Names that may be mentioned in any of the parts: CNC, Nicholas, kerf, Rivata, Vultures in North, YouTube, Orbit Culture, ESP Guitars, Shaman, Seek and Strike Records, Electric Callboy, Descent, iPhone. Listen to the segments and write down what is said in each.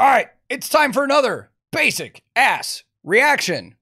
All right, it's time for another basic ass reaction.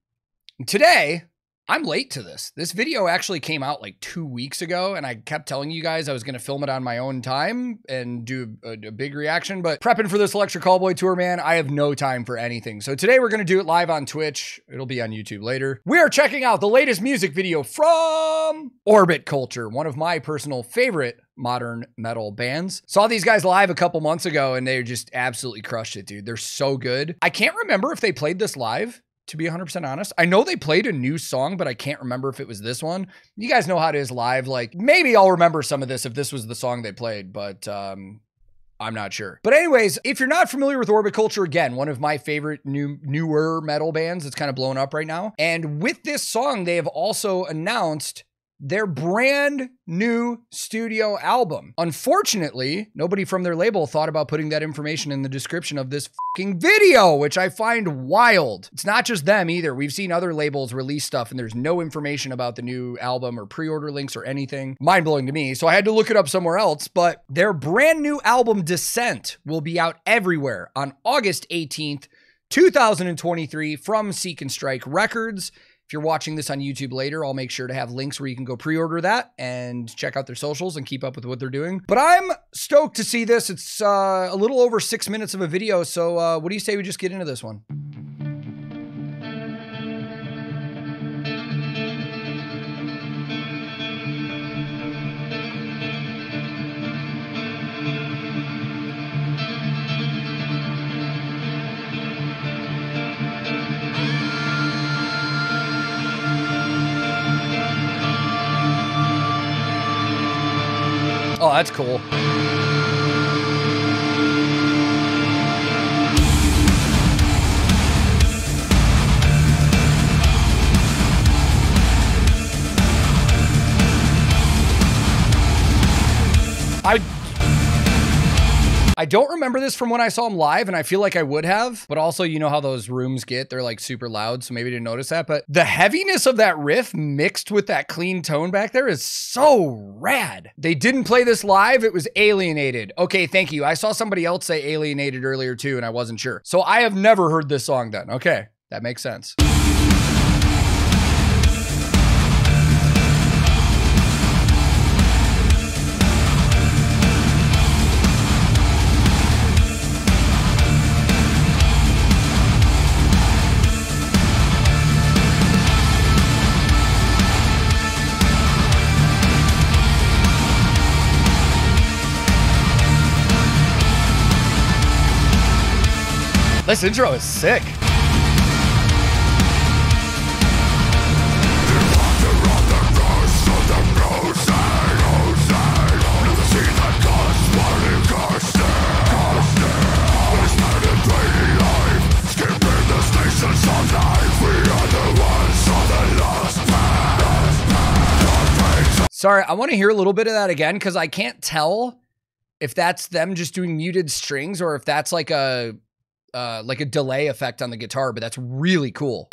Today, I'm late to this. This video actually came out like 2 weeks ago, and I kept telling you guys I was going to film it on my own time and do a big reaction, but prepping for this Electric Callboy tour, man, I have no time for anything. So today we're going to do it live on Twitch. It'll be on YouTube later. We are checking out the latest music video from Orbit Culture, one of my personal favorite modern metal bands. Saw these guys live a couple months ago, and they just absolutely crushed it, dude. They're so good. I can't remember if they played this live, to be 100% honest. I know they played a new song, but I can't remember if it was this one. You guys know how it is live. Like, maybe I'll remember some of this if this was the song they played, but I'm not sure. But anyways, if you're not familiar with Orbit Culture, again, one of my favorite newer metal bands that's kind of blown up right now. And with this song, they have also announced their brand new studio album. Unfortunately, nobody from their label thought about putting that information in the description of this fucking video, which I find wild. It's not just them either. We've seen other labels release stuff and there's no information about the new album or pre-order links or anything. Mind-blowing to me. So I had to look it up somewhere else, but their brand new album Descent will be out everywhere on August 18th, 2023 from Seek and Strike Records. If you're watching this on YouTube later, I'll make sure to have links where you can go pre-order that and check out their socials and keep up with what they're doing. But I'm stoked to see this. It's a little over 6 minutes of a video. So what do you say we just get into this one? Oh, that's cool. I don't remember this from when I saw them live, and I feel like I would have, but also you know how those rooms get, they're like super loud, so maybe I didn't notice that, but the heaviness of that riff mixed with that clean tone back there is so rad. They didn't play this live, it was alienated. Okay, thank you. I saw somebody else say alienated earlier too, and I wasn't sure. So I have never heard this song then. Okay, that makes sense. This intro is sick. Sorry, I want to hear a little bit of that again because I can't tell if that's them just doing muted strings or if that's like a delay effect on the guitar, but that's really cool.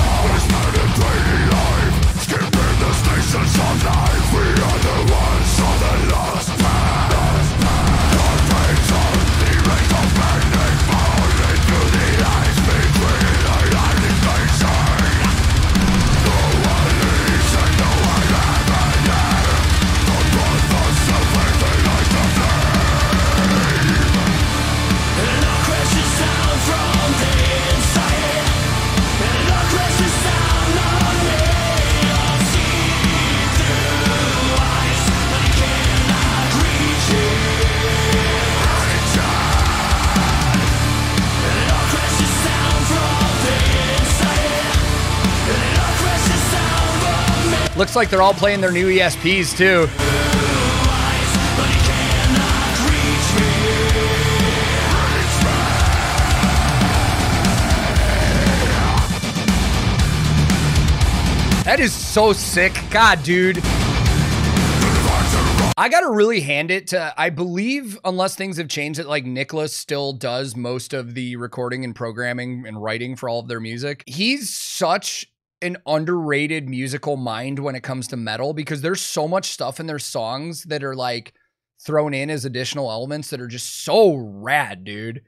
Looks like they're all playing their new ESPs too. That is so sick. God, dude. I gotta really hand it to, I believe, unless things have changed it, like Nicholas still does most of the recording and programming and writing for all of their music. He's such an underrated musical mind when it comes to metal because there's so much stuff in their songs that are like thrown in as additional elements that are just so rad, dude.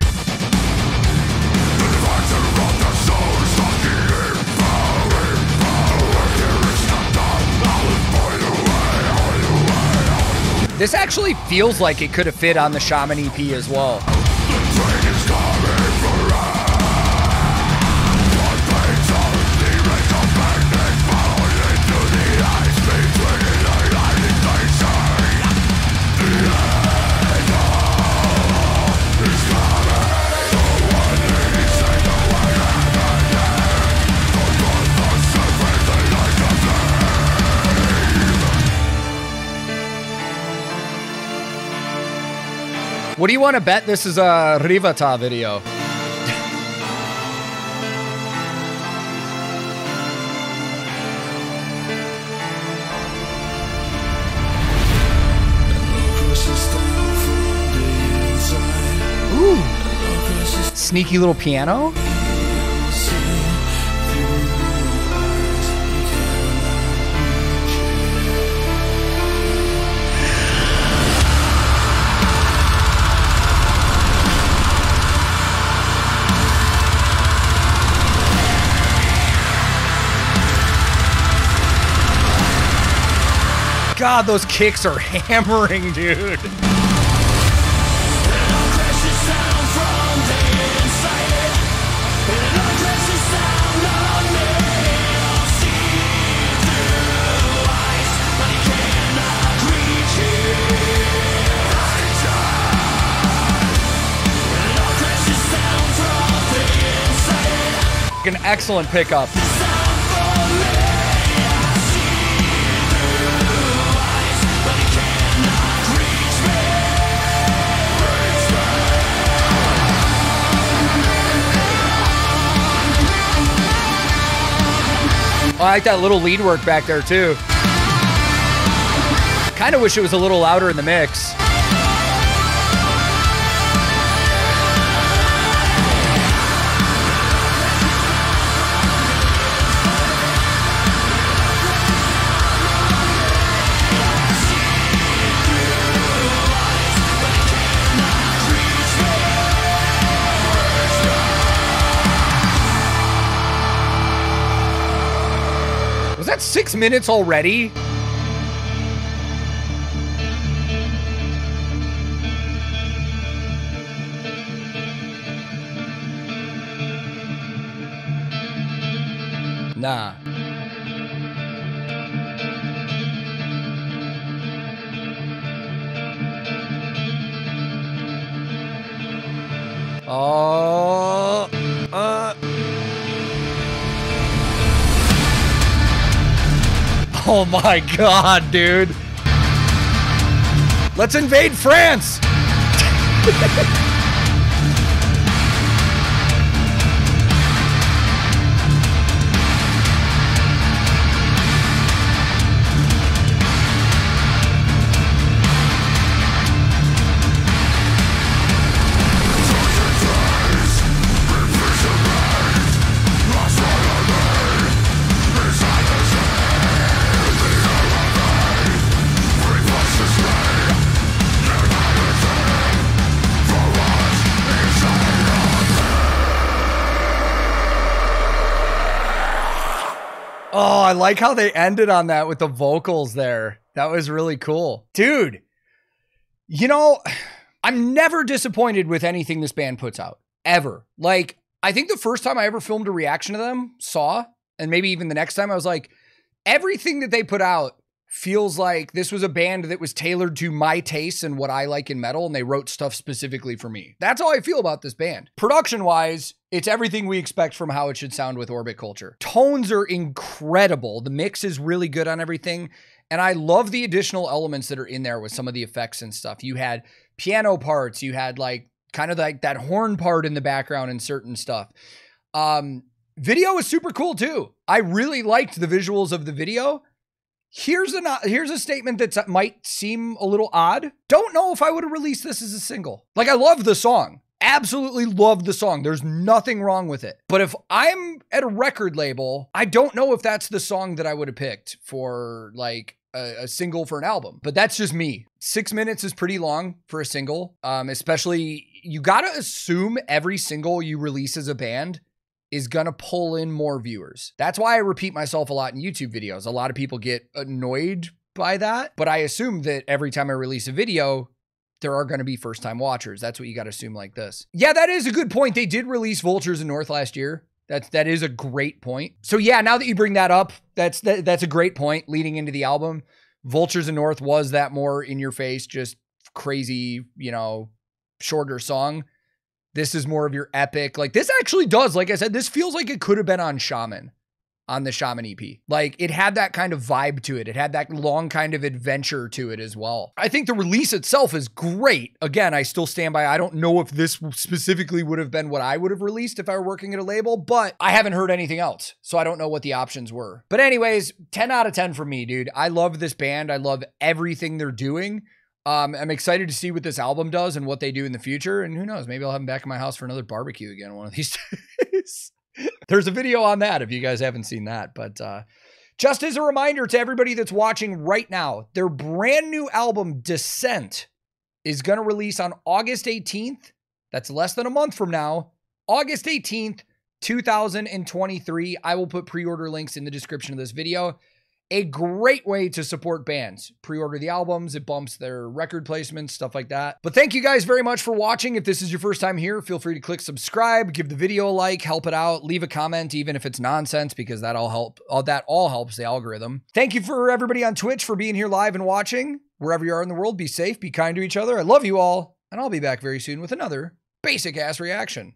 This actually feels like it could have fit on the Shaman EP as well. What do you want to bet this is a Rivata video? Ooh. Sneaky little piano? God, those kicks are hammering, dude. An excellent pickup. I like that little lead work back there, too. Kind of wish it was a little louder in the mix. Was that 6 minutes already? Nah. Oh. Oh my God, dude. Let's invade France. Oh, I like how they ended on that with the vocals there. That was really cool. Dude, you know, I'm never disappointed with anything this band puts out, ever. Like, I think the first time I ever filmed a reaction to them, Saw, and maybe even the next time, I was like, everything that they put out feels like this was a band that was tailored to my tastes and what I like in metal, and they wrote stuff specifically for me. That's how I feel about this band. Production-wise, it's everything we expect from how it should sound with Orbit Culture. Tones are incredible. The mix is really good on everything, and I love the additional elements that are in there with some of the effects and stuff. You had piano parts. You had, like, kind of like that horn part in the background and certain stuff. Video is super cool, too. I really liked the visuals of the video. Here's a statement that might seem a little odd. Don't know if I would have released this as a single. Like, I love the song. Absolutely love the song. There's nothing wrong with it. But if I'm at a record label, I don't know if that's the song that I would have picked for, like, a single for an album. But that's just me. 6 minutes is pretty long for a single, especially you gotta assume every single you release as a band is gonna pull in more viewers. That's why I repeat myself a lot in YouTube videos. A lot of people get annoyed by that, but I assume that every time I release a video, there are gonna be first-time watchers. That's what you gotta assume like this. Yeah, that is a good point. They did release Vultures in North last year. That is a great point. So yeah, now that you bring that up, that's a great point leading into the album. Vultures in North was that more in your face, just crazy, you know, shorter song. This is more of your epic. Like this actually does, like I said, this feels like it could have been on Shaman, on the Shaman EP. Like it had that kind of vibe to it. It had that long kind of adventure to it as well. I think the release itself is great. Again, I still stand by, I don't know if this specifically would have been what I would have released if I were working at a label, but I haven't heard anything else. So I don't know what the options were. But anyways, 10 out of 10 for me, dude. I love this band. I love everything they're doing. I'm excited to see what this album does and what they do in the future. And who knows, maybe I'll have them back in my house for another barbecue again one of these days. There's a video on that if you guys haven't seen that. But just as a reminder to everybody that's watching right now, their brand new album, Descent, is going to release on August 18th. That's less than a month from now. August 18th, 2023. I will put pre-order links in the description of this video. A great way to support bands. Pre-order the albums, it bumps their record placements, stuff like that. But thank you guys very much for watching. If this is your first time here, feel free to click subscribe, give the video a like, help it out, leave a comment, even if it's nonsense, because that all helps the algorithm. Thank you for everybody on Twitch for being here live and watching. Wherever you are in the world, be safe, be kind to each other. I love you all, and I'll be back very soon with another basic ass reaction.